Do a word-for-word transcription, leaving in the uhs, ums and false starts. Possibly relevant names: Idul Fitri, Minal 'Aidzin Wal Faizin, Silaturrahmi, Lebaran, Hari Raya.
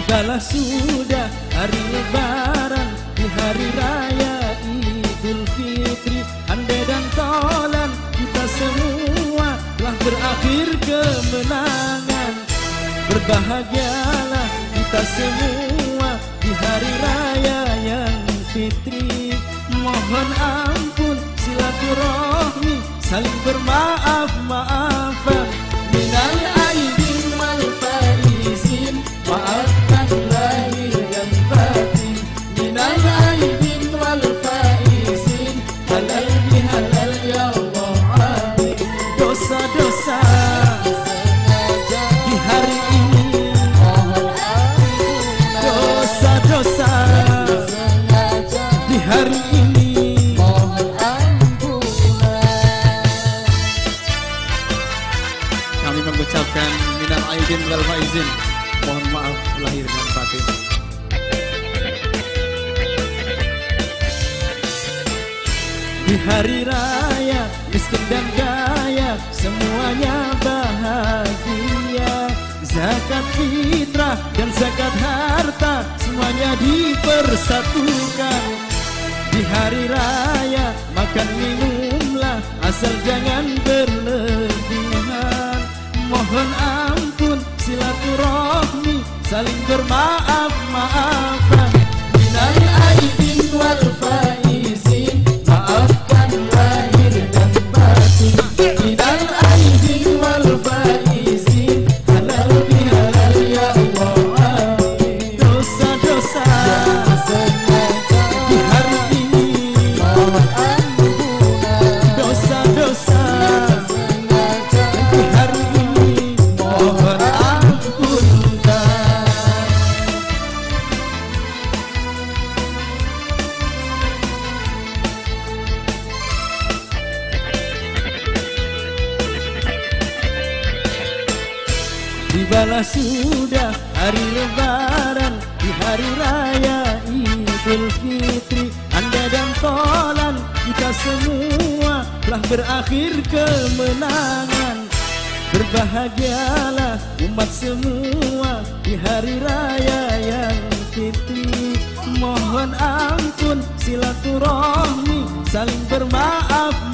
Tibalah sudah hari lebaran, di hari raya Idul Fitri. Andai dan tolan kita semua telah berakhir kemenangan. Berbahagialah kita semua di hari raya yang fitri. Mohon ampun silaturahmi, saling bermaaf maafan. Minal 'Aidzin wal Faizin, maafkan lahir dan batin. Minal 'Aidzin wal Faizin, halal bihalal ya Allah amin. Dosa-dosa di hari ini, dosa-dosa di hari ini. Kami mengucapkan minal 'aidzin wal faizin, mohon maaf lahir dan batin. Di hari raya miskin dan kaya semuanya bahagia. Zakat fitrah dan zakat harta semuanya dipersatukan. Di hari raya makan minumlah asal jangan berlebihan. Mohon ampun silaturahmi, saling bermaaf maafan. Minal 'Aidzin wal Faizin, maafkan lahir dan batin. Minal 'Aidzin wal Faizin, halal bihalal ya Allah amin. Dosa-dosa sengaja di hari ini, mohon ampun. Dosa-dosa sengaja di hari ini. Tibalah sudah hari lebaran, di hari raya Idul Fitri. Andai dan tolan kita semua telah berakhir kemenangan. Berbahagialah umat semua di hari raya yang fitri. Mohon ampun silaturahmi, saling bermaaf.